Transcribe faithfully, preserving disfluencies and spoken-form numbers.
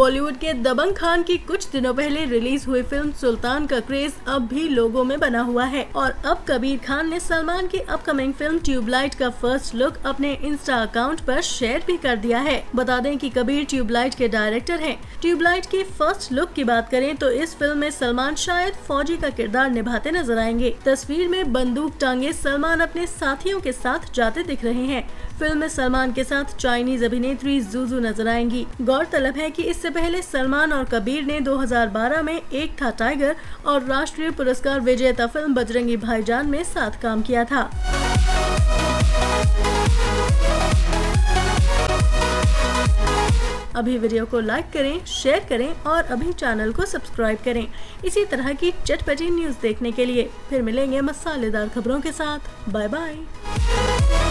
बॉलीवुड के दबंग खान की कुछ दिनों पहले रिलीज हुई फिल्म सुल्तान का क्रेज अब भी लोगों में बना हुआ है और अब कबीर खान ने सलमान की अपकमिंग फिल्म ट्यूबलाइट का फर्स्ट लुक अपने इंस्टा अकाउंट पर शेयर भी कर दिया है। बता दें कि कबीर ट्यूबलाइट के डायरेक्टर हैं। ट्यूबलाइट के फर्स्ट लुक की बात करें तो इस फिल्म में सलमान शायद फौजी का किरदार निभाते नजर आएंगे। तस्वीर में बंदूक टांगे सलमान अपने साथियों के साथ जाते दिख रहे हैं। फिल्म में सलमान के साथ चाइनीज अभिनेत्री जूजू नजर आएंगी। गौरतलब है कि इससे पहले सलमान और कबीर ने दो हज़ार बारह में एक था टाइगर और राष्ट्रीय पुरस्कार विजेता फिल्म बजरंगी भाईजान में साथ काम किया था। अभी वीडियो को लाइक करें, शेयर करें और अभी चैनल को सब्सक्राइब करें। इसी तरह की चटपटी न्यूज देखने के लिए फिर मिलेंगे मसालेदार खबरों के साथ। Bye bye.